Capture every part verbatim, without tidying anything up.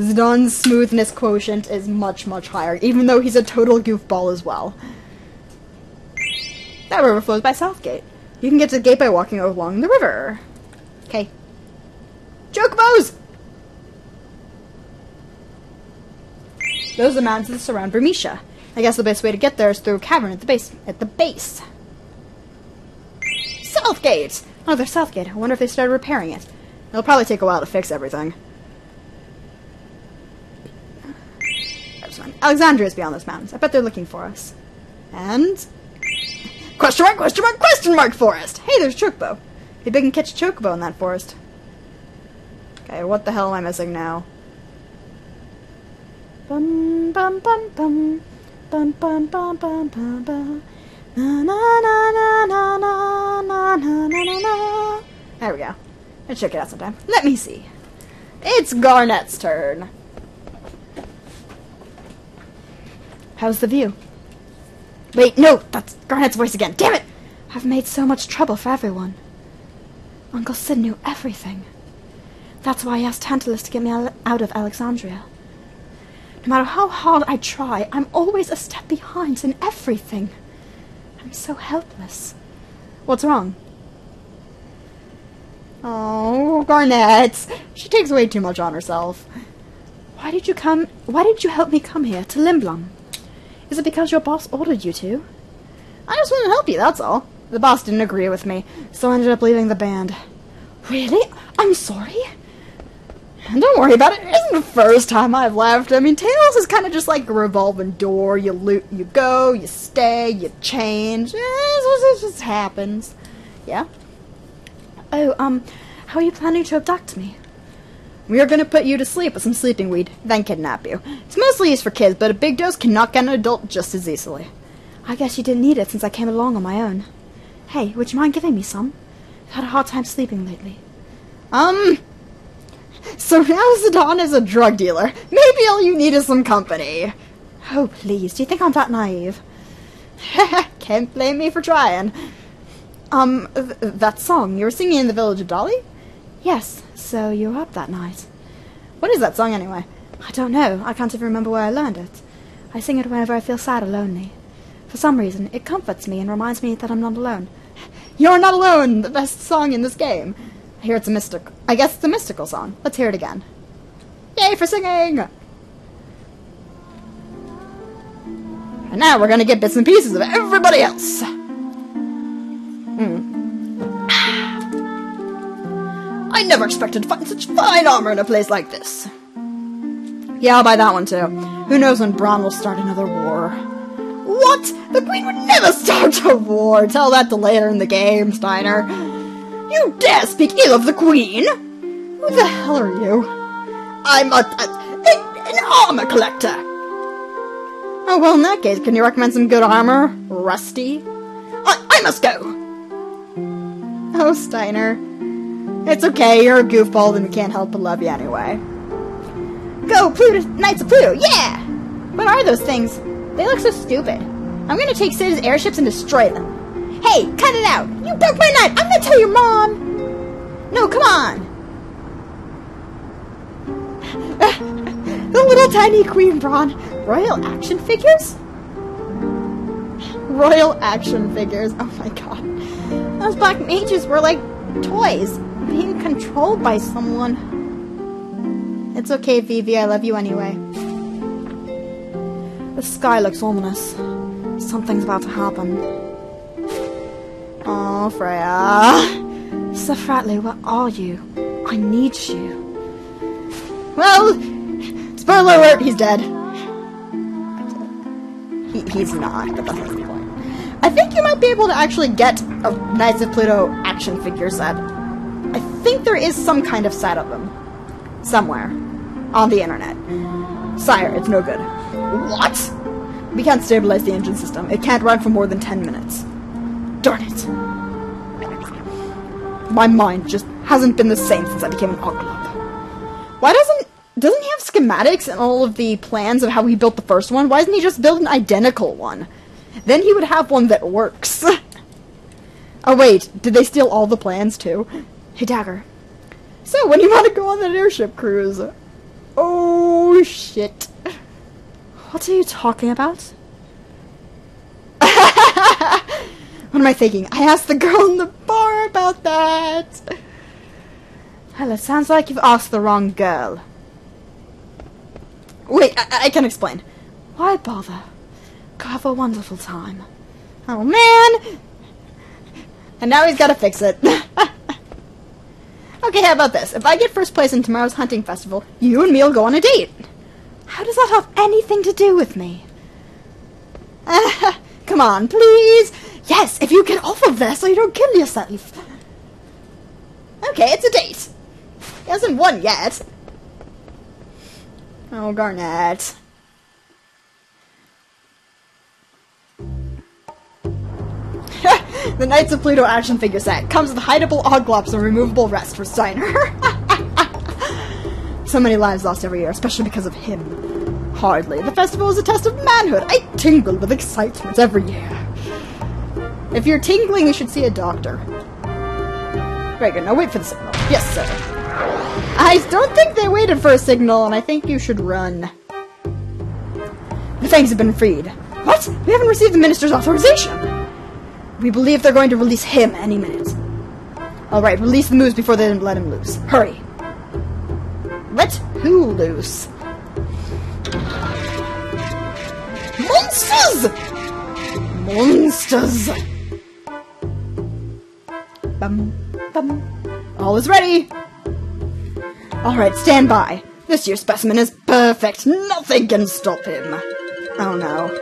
Zidane's smoothness quotient is much, much higher, even though he's a total goofball as well. That river flows by Southgate. You can get to the gate by walking along the river. Okay. Chocobos! Those are the mountains that surround Vermesha. I guess the best way to get there is through a cavern at the base. At the base. Southgate! Oh, there's Southgate. I wonder if they started repairing it. It'll probably take a while to fix everything. That's fine. Alexandria's beyond those mountains. I bet they're looking for us. And... Question mark, question mark, question mark, forest! Hey, there's Chocobo. Maybe I can catch Chocobo in that forest. Okay, what the hell am I missing now? Bum bum bum bum. Bum bum bum bum bum bum. Na na na na na na na na na na. There we go. I'll check it out sometime. Let me see. It's Garnet's turn. How's the view? Wait, no! That's Garnet's voice again. Damn it! I've made so much trouble for everyone. Uncle Sid knew everything. That's why he asked Tantalus to get me out of Alexandria. No matter how hard I try, I'm always a step behind in everything. I'm so helpless. What's wrong? Oh, Garnet. She takes way too much on herself. Why did you come... Why did you help me come here, to Lindblum? Is it because your boss ordered you to? I just wanted to help you, that's all. The boss didn't agree with me, so I ended up leaving the band. Really? I'm sorry? And don't worry about it, it isn't the first time I've left. I mean, Tantalus is kind of just like a revolving door. You loot, you go, you stay, you change. It just happens. Yeah? Oh, um, how are you planning to abduct me? We are going to put you to sleep with some sleeping weed, then kidnap you. It's mostly used for kids, but a big dose can knock out an adult just as easily. I guess you didn't need it since I came along on my own. Hey, would you mind giving me some? I've had a hard time sleeping lately. Um, so now Zidane is a drug dealer. Maybe all you need is some company. Oh, please, do you think I'm that naive? Heh, can't blame me for trying. Um, th that song you were singing in the village of Dali? Yes, so you were up that night. What is that song, anyway? I don't know. I can't even remember where I learned it. I sing it whenever I feel sad or lonely. For some reason, it comforts me and reminds me that I'm not alone. You're not alone! The best song in this game! I hear it's a mystical... I guess it's a mystical song. Let's hear it again. Yay for singing! And now we're gonna get bits and pieces of everybody else! Hmm. I never expected to find such fine armor in a place like this. Yeah, I'll buy that one too. Who knows when Brahne will start another war. What? The Queen would never start a war! Tell that to later in the game, Steiner. You dare speak ill of the Queen! Who the hell are you? I'm a, a, a an armor collector! Oh, well, in that case, can you recommend some good armor? Rusty? I, I must go! Oh, Steiner. It's okay, you're a goofball, and we can't help but love you anyway. Go, Pluto! Knights of Pluto! Yeah! What are those things? They look so stupid. I'm gonna take Sid's airships and destroy them. Hey, cut it out! You broke my knight! I'm gonna tell your mom! No, come on! The little tiny Queen Brahne. Royal action figures? Royal action figures. Oh my god. Those black mages were like toys. Being controlled by someone. It's okay, Vivi, I love you anyway. The sky looks ominous. Something's about to happen. Oh, Freya. Sir Fratley, where are you? I need you. Well, spoiler alert, he's dead. He, he's not, but that's not the point. I think you might be able to actually get a Knights of Pluto action figure set. I think there is some kind of set of them. Somewhere. On the internet. Sire, it's no good. What? We can't stabilize the engine system. It can't run for more than ten minutes. Darn it. My mind just hasn't been the same since I became an Oglob. Why doesn't... Doesn't he have schematics and all of the plans of how he built the first one? Why doesn't he just build an identical one? Then he would have one that works. Oh wait, did they steal all the plans too? Hey, Dagger. So, when do you want to go on that airship cruise? Oh... shit. What are you talking about? What am I thinking? I asked the girl in the bar about that! Hell, it sounds like you've asked the wrong girl. Wait, I, I can explain. Why bother? Have a wonderful time. Oh man! And now he's gotta fix it. Okay, how about this? If I get first place in tomorrow's hunting festival, you and me will go on a date. How does that have anything to do with me? Uh, come on, please! Yes, if you get off of there so you don't kill yourself. Okay, it's a date. He hasn't won yet. Oh, Garnet. The Knights of Pluto action figure set comes with hideable oddglops and removable rest for Steiner. So many lives lost every year, especially because of him. Hardly. The festival is a test of manhood. I tingle with excitement every year. If you're tingling, you should see a doctor. Gregor, now wait for the signal. Yes, sir. I don't think they waited for a signal, and I think you should run. The fangs have been freed. What? We haven't received the minister's authorization. We believe they're going to release him any minute. Alright, release the moose before they let him loose. Hurry. Let who loose? Monsters! Monsters! Bum, bum. All is ready! Alright, stand by. This year's specimen is perfect. Nothing can stop him. Oh no.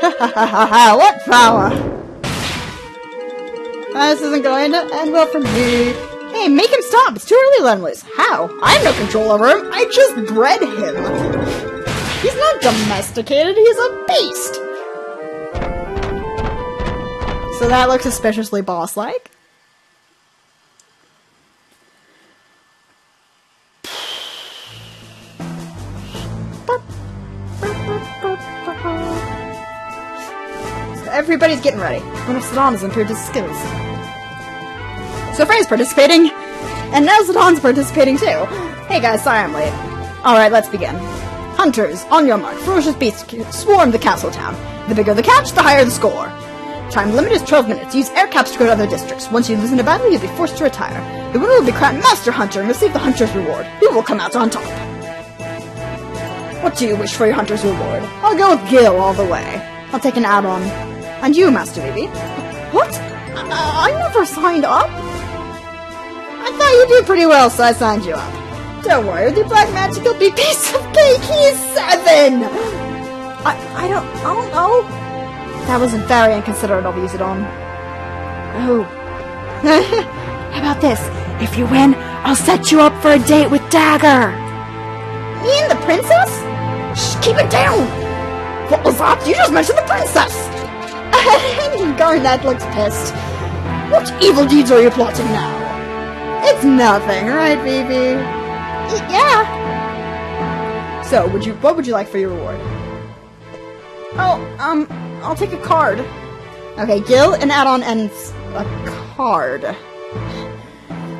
Ha ha ha ha ha, what power! Uh, this isn't going to end well for me. Hey, make him stop! It's too early to let him loose. How? I have no control over him. I just bred him. He's not domesticated. He's a beast. So that looks suspiciously boss-like. Everybody's getting ready. One of Zadon has improved his skills. So Freya's participating, and now Zadon's participating too. Hey guys, sorry I'm late. Alright, let's begin. Hunters, on your mark. Ferocious beasts swarm the castle town. The bigger the catch, the higher the score. Time limit is twelve minutes. Use air caps to go to other districts. Once you lose in a battle, you'll be forced to retire. The winner will be crowned Master Hunter and receive the Hunter's Reward. You will come out on top. What do you wish for your Hunter's Reward? I'll go with Gil all the way. I'll take an add-on. And you, Master Vivi. What? I, I never signed up. I thought you did pretty well, so I signed you up. Don't worry, with your black magic, you'll be piece of cake. He's seven. I, I don't, I don't know. That wasn't very inconsiderate of you, Zadom. Oh. How about this? If you win, I'll set you up for a date with Dagger. Me and the princess? Shh, keep it down. What was that? You just mentioned the princess. Garnet looks pissed. What evil deeds are you plotting now? It's nothing, right, Vivi? Yeah. So, would you? What would you like for your reward? Oh, um, I'll take a card. Okay, Gil, an add-on, and a card.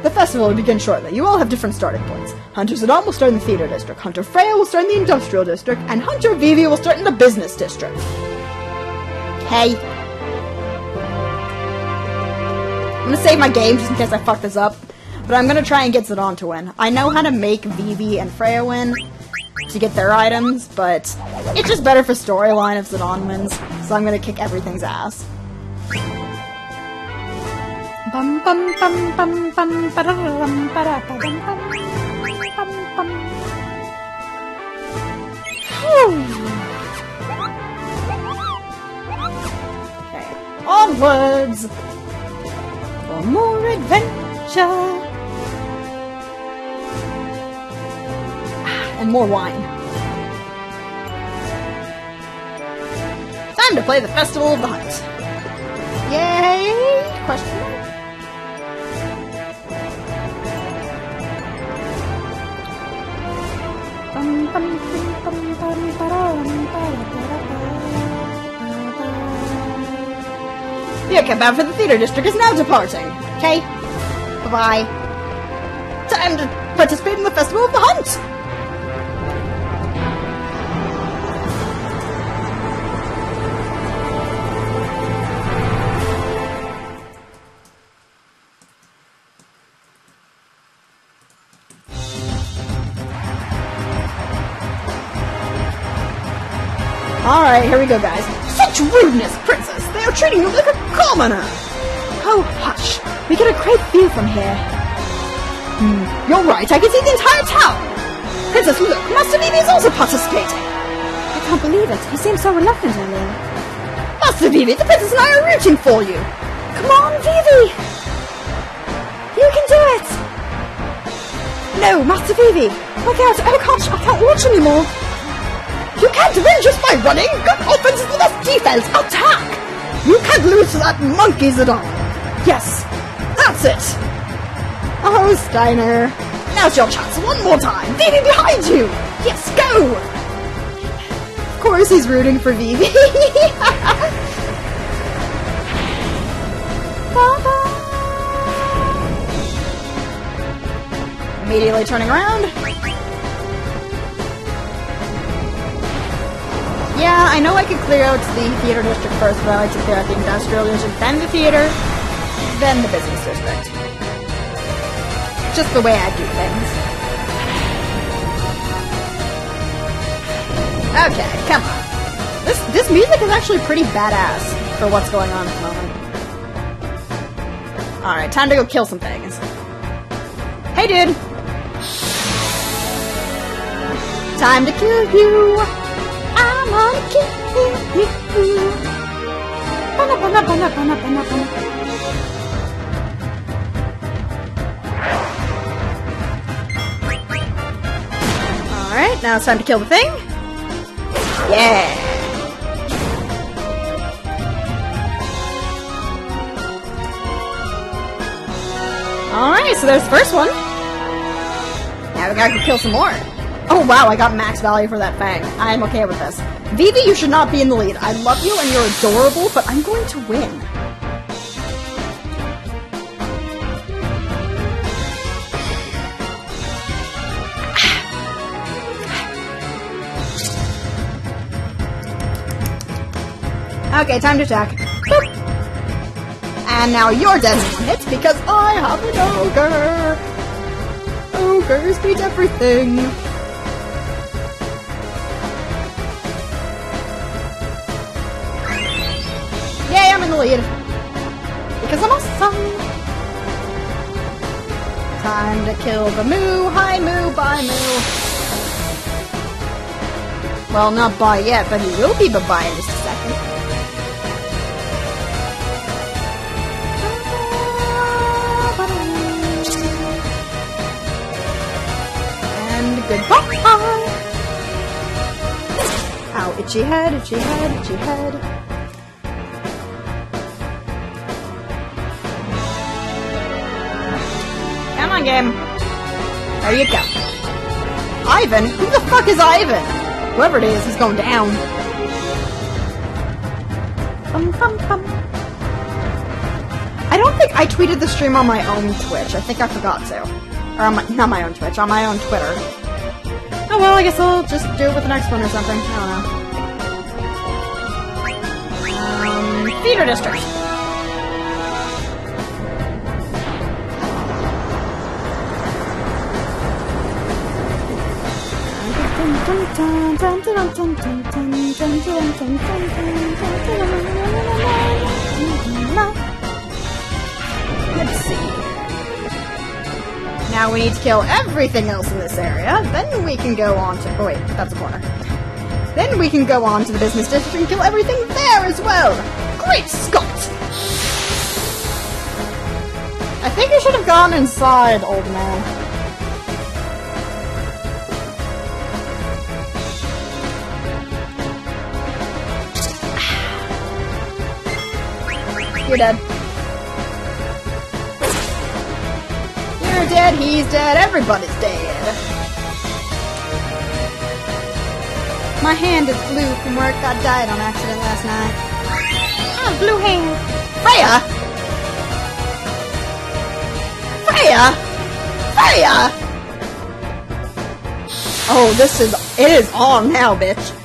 The festival will begin shortly. You all have different starting points. Hunter Zadom will start in the theater district. Hunter Freya will start in the industrial district, and Hunter Vivi will start in the business district. Hey. I'm gonna save my game just in case I fuck this up, but I'm gonna try and get Zadon to win. I know how to make Vivi and Freya win to get their items, but it's just better for storyline if Zadon wins, so I'm gonna kick everything's ass. Bum bum bum bum bum ba da bum ba da bum bum bum bum. Onwards for more adventure and more wine. Time to play the Festival of the Hunt. Yay! Question. Bum, bum, bum, bum, bum, ba-dum, ba-da-da-da. Your cab for the theater district is now departing. Okay? Bye-bye. Time to participate in the Festival of the Hunt! Alright, here we go, guys. Such rudeness, princess! They are treating you like a commoner! Oh, hush. We get a great view from here. Hmm, you're right, I can see the entire town! Princess, look, Master Vivi is also participating! I can't believe it. He seems so reluctant earlier. Master Vivi, the princess and I are rooting for you! Come on, Vivi! You can do it! No, Master Vivi! Look out! I can't, I can't watch anymore! You can't win just by running! Good offense is the best defense! Attack! You can't lose to that monkey, Zadom! Yes! That's it! Oh, Steiner! Now's your chance! One more time! Vivi behind you! Yes, go! Of course he's rooting for Vivi! Immediately turning around. Yeah, I know I could clear out the theater district first, but I like to clear out the industrial district, then the theater, then the business district. Just the way I do things. Okay, come on. This this music is actually pretty badass for what's going on at the moment. Alright, time to go kill some things. Hey, dude! Time to kill you! I'm gonna kill you! Alright, now it's time to kill the thing. Yeah! Alright, so there's the first one. Now we gotta kill some more. Oh wow, I got max value for that fang. I'm okay with this. Vivi, you should not be in the lead. I love you and you're adorable, but I'm going to win. Okay, time to attack. Boop. And now you're dead in one hit because I have an ogre! Ogres beat everything! Yay, I'm in the lead! Because I'm awesome! Time to kill the moo! Hi moo! Bye moo! Well, not bye yet, but he will be bye-bye in just a second. Goodbye! Ow, itchy head, itchy head, itchy head. Come on, game. There you go. Ivan? Who the fuck is Ivan? Whoever it is, he's going down. Bum, bum, bum. I don't think I tweeted the stream on my own Twitch. I think I forgot to. Or on my, not my own Twitch, on my own Twitter. Oh well, I guess I'll just do it with the next one or something. I don't know. Um, theater district. Let's see. Now we need to kill everything else in this area, then we can go on to- oh wait, that's a corner. Then we can go on to the business district and kill everything there as well! Great Scott! I think I should have gone inside, old man. You're dead. You're dead, he's dead, everybody's dead. My hand is blue from where it got dyed on accident last night. Ah, oh, blue hand. Freya! Freya! Freya! Oh, this is... it is on now, bitch.